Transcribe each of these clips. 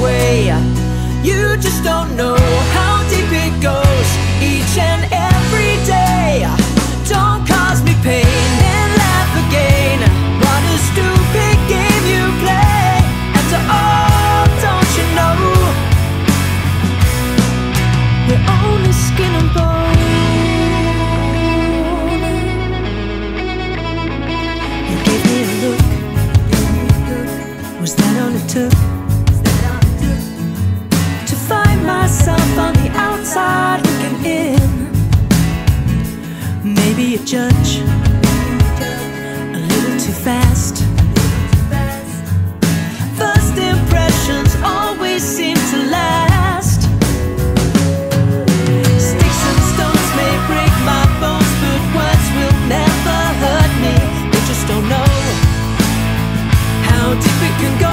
way. You just don't know how deep it goes each and every day. Don't cause me pain and laugh again. What a stupid game you play. After all, don't you know we're only skin and bone? You gave me a look. Was that all it took? Myself on the outside looking in. Maybe a judge a little too fast. First impressions always seem to last. Sticks and stones may break my bones, but words will never hurt me. They just don't know how deep it can go.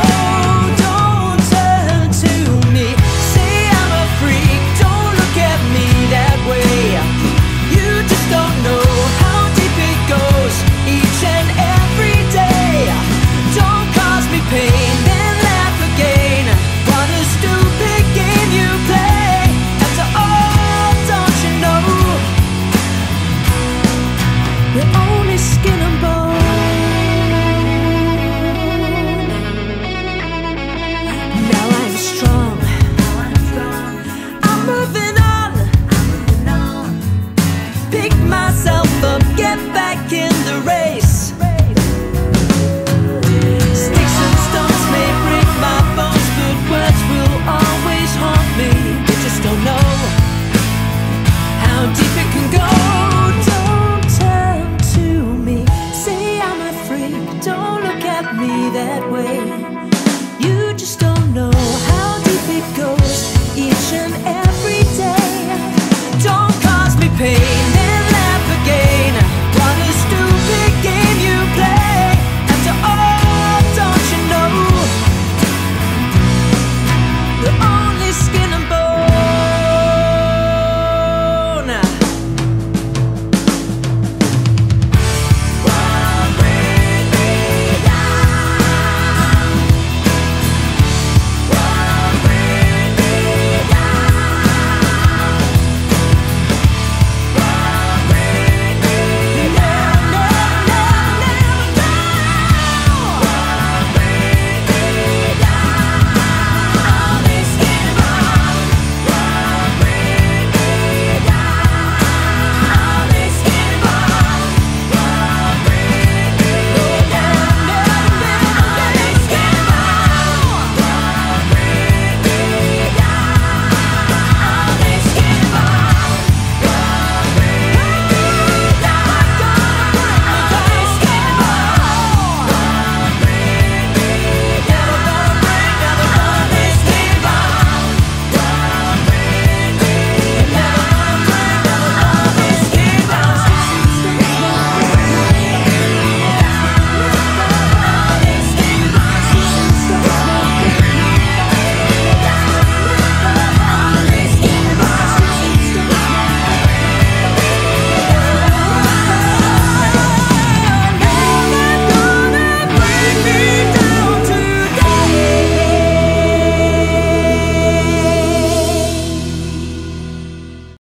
Hey.